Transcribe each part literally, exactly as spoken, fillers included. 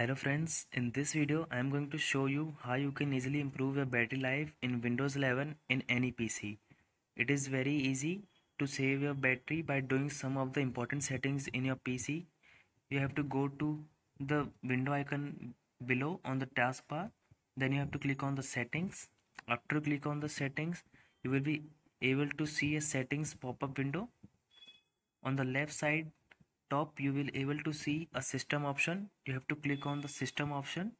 Hello friends, in this video I am going to show you how you can easily improve your battery life in Windows eleven in any P C. It is very easy to save your battery by doing some of the important settings in your P C. You have to go to the window icon below on the taskbar, then you have to click on the settings. After you click on the settings, you will be able to see a settings pop-up window. On the left side top, you will able to see a system option. You have to click on the system option.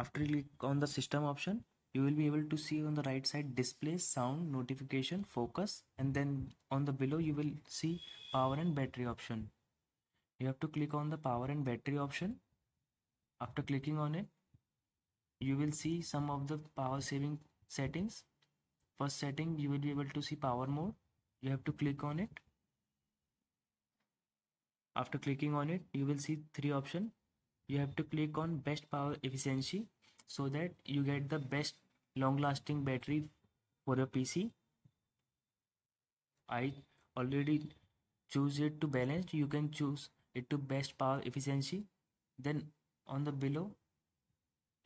After you click on the system option, you will be able to see on the right side display, sound, notification, focus, and then on the below you will see power and battery option. You have to click on the power and battery option. After clicking on it, you will see some of the power saving settings. First setting, you will be able to see power mode. You have to click on it. After clicking on it, you will see three options. You have to click on best power efficiency so that you get the best long lasting battery for your P C. I already choose it to balanced. You can choose it to best power efficiency. Then on the below,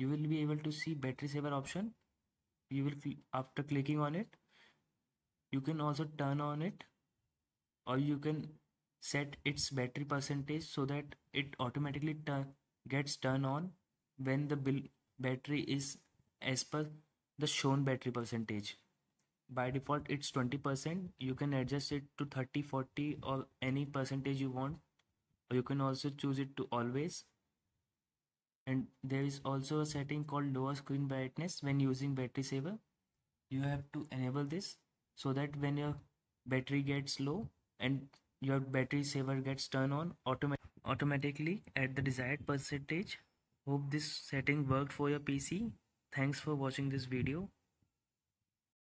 you will be able to see battery saver option. You will after clicking on it, you can also turn on it, or you can set its battery percentage so that it automatically turn, gets turned on when the bill battery is as per the shown battery percentage. By default it's twenty percent. You can adjust it to thirty, forty or any percentage you want, or you can also choose it to always. And there is also a setting called lower screen brightness when using battery saver. You have to enable this so that when your battery gets low and your battery saver gets turned on automatic automatically at the desired percentage. Hope this setting worked for your P C. Thanks for watching this video.